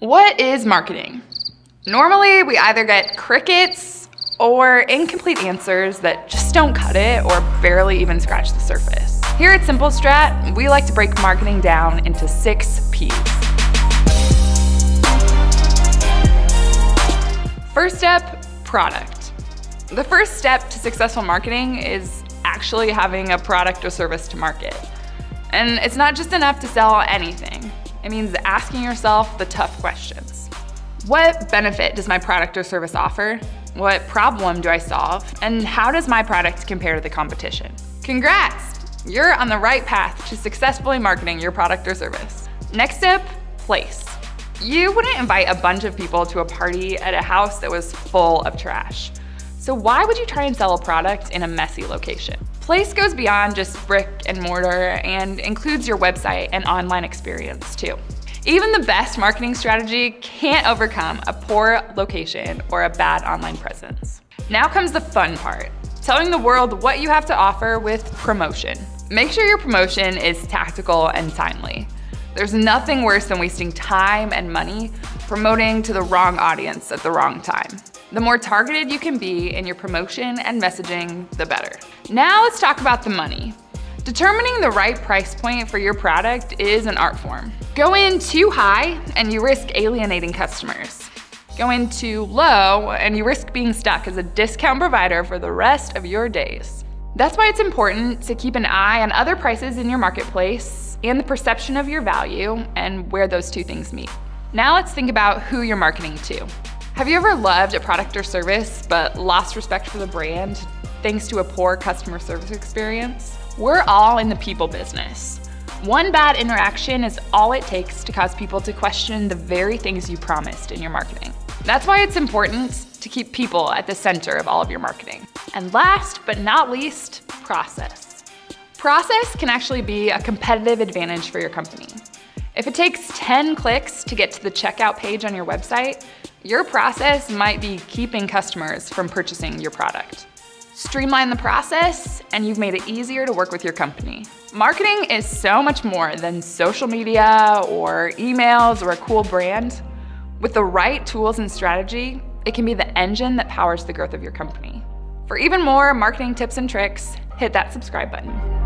What is marketing? Normally, we either get crickets or incomplete answers that just don't cut it or barely even scratch the surface. Here at Simple Strat, we like to break marketing down into 6 Ps. First step, product. The first step to successful marketing is actually having a product or service to market. And it's not just enough to sell anything. It means asking yourself the tough questions. What benefit does my product or service offer? What problem do I solve? And how does my product compare to the competition? Congrats! You're on the right path to successfully marketing your product or service. Next step, place. You wouldn't invite a bunch of people to a party at a house that was full of trash. So why would you try and sell a product in a messy location? Place goes beyond just brick and mortar and includes your website and online experience too. Even the best marketing strategy can't overcome a poor location or a bad online presence. Now comes the fun part, telling the world what you have to offer with promotion. Make sure your promotion is tactical and timely. There's nothing worse than wasting time and money promoting to the wrong audience at the wrong time. The more targeted you can be in your promotion and messaging, the better. Now let's talk about the money. Determining the right price point for your product is an art form. Go in too high and you risk alienating customers. Go in too low and you risk being stuck as a discount provider for the rest of your days. That's why it's important to keep an eye on other prices in your marketplace and the perception of your value and where those two things meet. Now let's think about who you're marketing to. Have you ever loved a product or service but lost respect for the brand thanks to a poor customer service experience? We're all in the people business. One bad interaction is all it takes to cause people to question the very things you promised in your marketing. That's why it's important to keep people at the center of all of your marketing. And last but not least, process. Process can actually be a competitive advantage for your company. If it takes 10 clicks to get to the checkout page on your website, your process might be keeping customers from purchasing your product. Streamline the process, and you've made it easier to work with your company. Marketing is so much more than social media or emails or a cool brand. With the right tools and strategy, it can be the engine that powers the growth of your company. For even more marketing tips and tricks, hit that subscribe button.